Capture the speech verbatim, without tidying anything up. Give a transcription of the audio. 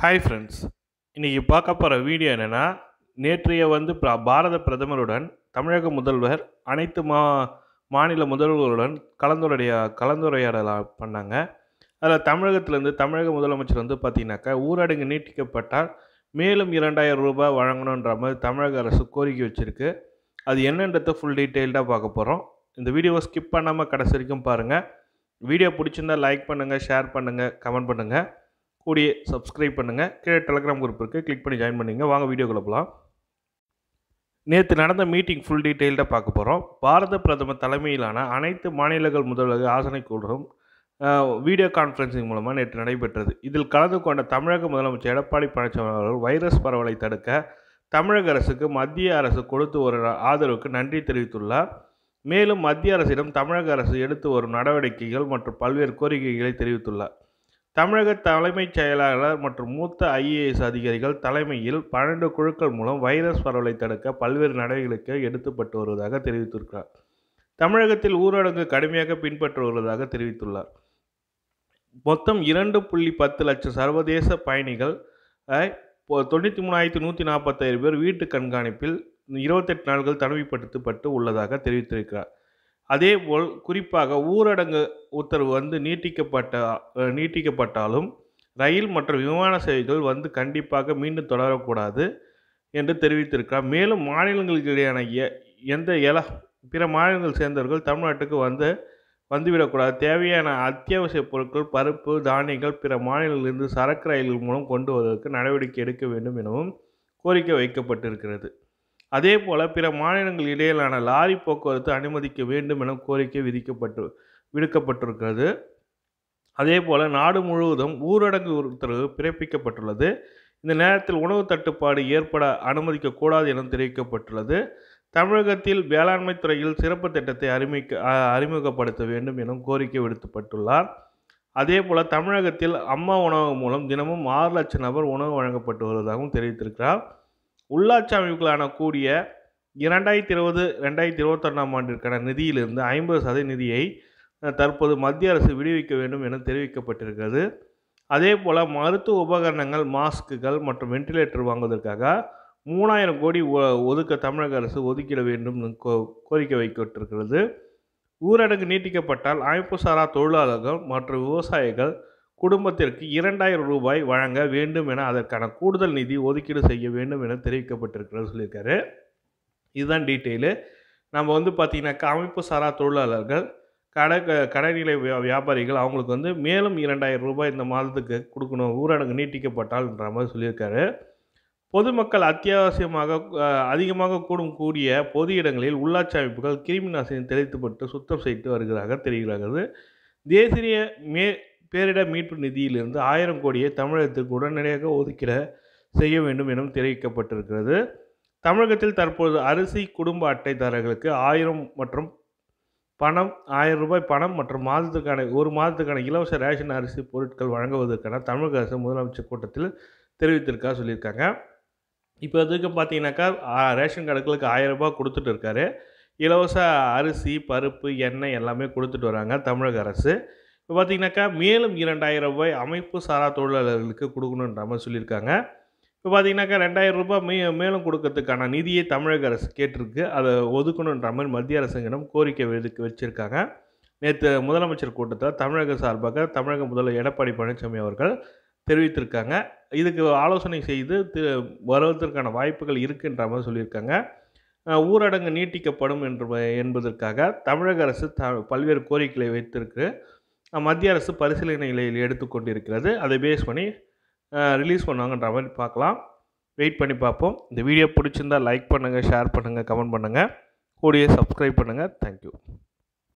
Hi friends, இன்னைக்கு பார்க்க போற வீடியோ என்னன்னா நேற்றைய வந்து பாரத பிரதமருடன் தமிழக முதல்வர் அனைத்து மா மாநில முதல்வர்களுடன் கலந்துரையா கலந்துரையாடல் பண்ணாங்க. அதுல தமிழகத்துல இருந்து தமிழக முதலமைச்சர் வந்து பாத்தீங்கன்னாக்க ஊரடங்கு நீட்டிக்கப்பட்டால் மேலும் இரண்டாயிரம் ரூபாய் வழங்கணும்ன்ற மாதிரி தமிழக அரசு கோரிக்கை வச்சிருக்கு. அது என்னன்றதை ஃபுல் டீடைல்டா பார்க்க போறோம். இந்த வீடியோவை ஸ்கிப் பண்ணாம கடைசி வரைக்கும் பாருங்க. வீடியோ பிடிச்சிருந்தா லைக் பண்ணுங்க, ஷேர் பண்ணுங்க, கமெண்ட் பண்ணுங்க. கூடிய சப்ஸ்கிரைப் பண்ணுங்க. கீழே டெலகிராம் குரூப் இருக்கு, கிளிக் பண்ணி ஜாயின் பண்ணுங்க. வாங்க வீடியோக்குள்ள போலாம். நேற்று நடந்த மீட்டிங் ஃபுல் டீடைல்டா பார்க்க போறோம். பாரத பிரதமர் தலைமையிலான அனைத்து மாநிலங்கள் முதல்வர் ஆலோசனைக் கூட்டம் வீடியோ கான்ஃபரன்சிங் மூலமா நேற்று நடைபெற்றது. இதில் கலந்து கொண்ட தமிழக முதலமைச்சர் எடப்பாடி பழனிசாமி அவர்கள் வைரஸ் பரவலை தடுக்க தமிழக அரசுக்கு மத்திய அரசு கொடுத்து வரும் ஆதரவுக்கு நன்றி தெரிவித்துள்ளார். மேலும் மத்திய அரசிடம் தமிழக அரசு எடுத்து வரும் நடவடிக்கைகள் மற்றும் பல்வேறு கோரிக்கைகளை தெரிவித்துள்ளார். தமிழக தலைமைச் செயலாளர் மற்றும் மூத்த ஐ ஏ எஸ் அதிகாரிகள் தலைமையில் பன்னெண்டு குழுக்கள் மூலம் வைரஸ் பரவலை தடுக்க பல்வேறு நடவடிக்கைகள் எடுக்கப்பட்டு வருவதாக தெரிவித்திருக்கிறார். தமிழகத்தில் ஊரடங்கு கடுமையாக பின்பற்றி வருவதாக தெரிவித்துள்ளார். மொத்தம் இரண்டு புள்ளி பத்து லட்சம் சர்வதேச பயணிகள் தொண்ணூற்றி மூணாயிரத்தி நூற்றி நாற்பத்தாயிரம் பேர் வீட்டு கண்காணிப்பில் இருபத்தெட்டு நாட்கள் தனிமைப்படுத்தப்பட்டு உள்ளதாக தெரிவித்திருக்கிறார். அதேபோல் குறிப்பாக ஊரடங்கு உத்தரவு வந்து நீட்டிக்கப்பட்ட நீட்டிக்கப்பட்டாலும் ரயில் மற்றும் விமான சேவைகள் வந்து கண்டிப்பாக மீண்டும் தொடரக்கூடாது என்று தெரிவித்திருக்கிறார். மேலும் மாநிலங்களுக்கு இடையான எந்த எல பிற மாநிலங்கள் சேர்ந்தவர்கள் தமிழ்நாட்டுக்கு வந்து வந்துவிடக்கூடாது. தேவையான அத்தியாவசிய பொருட்கள், பருப்பு, தானியங்கள் பிற மாநிலங்களிலிருந்து சரக்கு ரயில்கள் மூலம் கொண்டு வருவதற்கு நடவடிக்கை எடுக்க வேண்டும் எனவும் கோரிக்கை வைக்கப்பட்டிருக்கிறது. அதே போல பிற மாநிலங்கள் இடையிலான லாரி போக்குவரத்து அனுமதிக்க வேண்டும் என கோரிக்கை விதிக்கப்பட்டு விடுக்கப்பட்டிருக்கிறது. அதே போல நாடு முழுவதும் ஊரடங்கு உத்தரவு பிறப்பிக்கப்பட்டுள்ளது. இந்த நேரத்தில் உணவு தட்டுப்பாடு ஏற்பட அனுமதிக்க கூடாது என தெரிவிக்கப்பட்டுள்ளது. தமிழகத்தில் வேளாண்மை துறையில் சிறப்பு திட்டத்தை அறிமுக அறிமுகப்படுத்த வேண்டும் என கோரிக்கை விடுக்கப்பட்டுள்ளார். அதே போல தமிழகத்தில் அம்மா உணவு மூலம் தினமும் ஆறு லட்சம் நபர் உணவு வழங்கப்பட்டு வருவதாகவும் தெரிவித்திருக்கிறார். உள்ளாட்சி அமைப்புகளான கூடிய இரண்டாயிரத்தி இருபது ரெண்டாயிரத்தி இருபத்தொன்னாம் ஆண்டிற்கான நிதியிலிருந்து ஐம்பது சதவீத நிதியை தற்போது மத்திய அரசு விடுவிக்க வேண்டும் என தெரிவிக்கப்பட்டிருக்கிறது. அதே போல் மருத்துவ உபகரணங்கள், மாஸ்க்குகள் மற்றும் வென்டிலேட்டர் வாங்குவதற்காக மூணாயிரம் கோடி ஒதுக்க தமிழக அரசு ஒதுக்கிட வேண்டும் என கோரிக்கை வைக்கப்பட்டிருக்கிறது. ஊரடங்கு நீட்டிக்கப்பட்டால் அமைப்பு சாரா தொழிலாளர்கள் மற்றும் விவசாயிகள் குடும்பத்திற்கு இரண்டாயிரம் ரூபாய் வழங்க வேண்டும் என அதற்கான கூடுதல் நிதி ஒதுக்கீடு செய்ய வேண்டும் என தெரிவிக்கப்பட்டிருக்கிறது சொல்லியிருக்காரு. இதுதான் டீட்டெயிலு. நம்ம வந்து பார்த்திங்கனாக்கா அமைப்பு சாரா தொழிலாளர்கள், கடை கடைநிலை வியாபாரிகள் அவங்களுக்கு வந்து மேலும் இரண்டாயிரம் ரூபாய் இந்த மாதத்துக்கு கொடுக்கணும் ஊரடங்கு நீட்டிக்கப்பட்டால்ன்ற மாதிரி சொல்லியிருக்காரு. பொதுமக்கள் அத்தியாவசியமாக அதிகமாக கூடும் கூடிய பொது இடங்களில் உள்ளாட்சி அமைப்புகள் கிருமி நாசினி தெளித்துப்பட்டு சுத்தம் செய்து வருகிறார்கள் தெரிகிறது. தேசிய மே பேரிடர் மீட்பு நிதியிலிருந்து ஆயிரம் கோடியை தமிழகத்திற்கு உடனடியாக ஒதுக்கிட செய்ய வேண்டும் எனவும் தெரிவிக்கப்பட்டிருக்கிறது. தமிழகத்தில் தற்போது அரிசி குடும்ப அட்டைதாரர்களுக்கு ஆயிரம் மற்றும் பணம் ஆயிரம் ரூபாய் பணம் மற்றும் மாதத்துக்கான ஒரு மாதத்துக்கான இலவச ரேஷன் அரிசி பொருட்கள் வழங்குவதற்கான தமிழக அரசு முதலமைச்சர் கூட்டத்தில் தெரிவித்திருக்கா சொல்லியிருக்காங்க. இப்போ இதுக்கு பார்த்தீங்கன்னாக்கா ரேஷன் கடைகளுக்கு ஆயிரம் ரூபாய் கொடுத்துட்டு இருக்காரு. இலவச அரிசி, பருப்பு, எண்ணெய் எல்லாமே கொடுத்துட்டு வராங்க தமிழக அரசு. இப்போ பார்த்திங்கனாக்கா மேலும் இரண்டாயிரம் ரூபாய் அமைப்பு சாரா தொழிலாளர்களுக்கு கொடுக்கணுன்ற மாதிரி சொல்லியிருக்காங்க. இப்போ பார்த்திங்கனாக்கா ரெண்டாயிரம் ரூபாய் மே மேலும் கொடுக்கறதுக்கான நிதியை தமிழக அரசு கேட்டிருக்கு. அதை ஒதுக்கணுன்ற மாதிரி மத்திய அரசுங்கிடம் கோரிக்கை விடுக்க வச்சுருக்காங்க. நேற்று முதலமைச்சர் கூட்டத்தில் தமிழக சார்பாக தமிழக முதல்வர் எடப்பாடி பழனிசாமி அவர்கள் தெரிவித்திருக்காங்க. இதுக்கு ஆலோசனை செய்து திரு வருவதற்கான வாய்ப்புகள் இருக்குன்ற மாதிரி சொல்லியிருக்காங்க. ஊரடங்கு நீட்டிக்கப்படும் என்று என்பதற்காக தமிழக அரசு த பல்வேறு கோரிக்கைகளை வைத்திருக்கு. மத்திய அரசு பரிசீலனை நிலையில் எடுத்துக்கொண்டிருக்கிறது. அதை பேஸ் பண்ணி ரிலீஸ் பண்ணுவாங்கன்ற மாதிரி பார்க்கலாம். வெயிட் பண்ணி பார்ப்போம். இந்த வீடியோ பிடிச்சிருந்தால் லைக் பண்ணுங்கள், ஷேர் பண்ணுங்கள், கமெண்ட் பண்ணுங்கள், கூடிய சப்ஸ்கிரைப் பண்ணுங்கள். தேங்க்யூ.